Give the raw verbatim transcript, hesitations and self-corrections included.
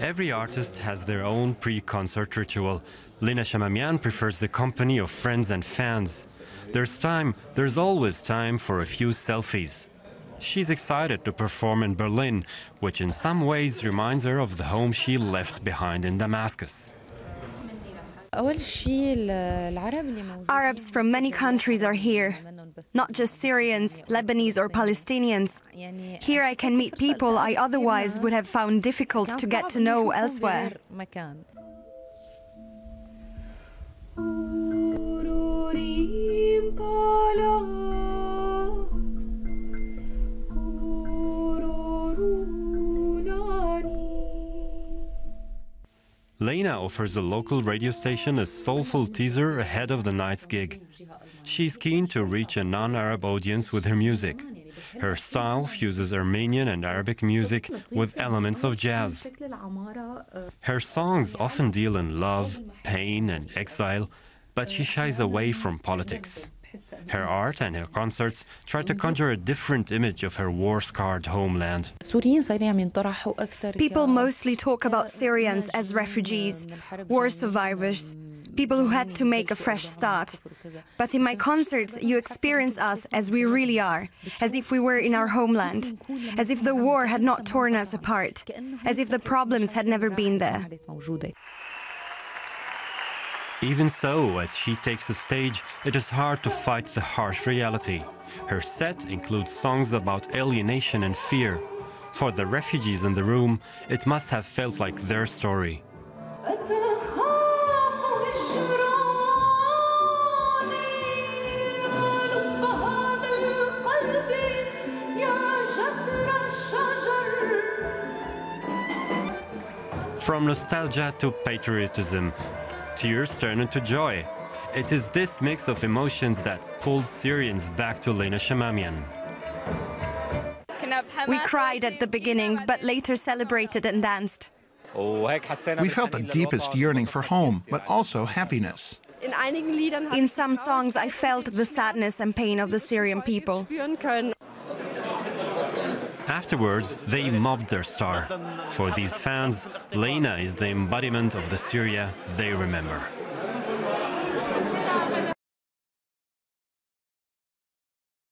Every artist has their own pre-concert ritual. Lena Chamamyan prefers the company of friends and fans. There's time, there's always time for a few selfies. She's excited to perform in Berlin, which in some ways reminds her of the home she left behind in Damascus. Arabs from many countries are here, not just Syrians, Lebanese or Palestinians. Here I can meet people I otherwise would have found difficult to get to know elsewhere. Lena offers a local radio station a soulful teaser ahead of the night's gig. She's keen to reach a non-Arab audience with her music. Her style fuses Armenian and Arabic music with elements of jazz. Her songs often deal in love, pain and exile, but she shies away from politics. Her art and her concerts try to conjure a different image of her war-scarred homeland. People mostly talk about Syrians as refugees, war survivors, people who had to make a fresh start. But in my concerts, you experience us as we really are, as if we were in our homeland, as if the war had not torn us apart, as if the problems had never been there. Even so, as she takes the stage, it is hard to fight the harsh reality. Her set includes songs about alienation and fear. For the refugees in the room, it must have felt like their story. From nostalgia to patriotism, tears turn into joy. It is this mix of emotions that pulls Syrians back to Lena Chamamyan. We cried at the beginning, but later celebrated and danced. We felt the deepest yearning for home, but also happiness. In some songs, I felt the sadness and pain of the Syrian people. Afterwards, they mobbed their star. For these fans, Lena is the embodiment of the Syria they remember.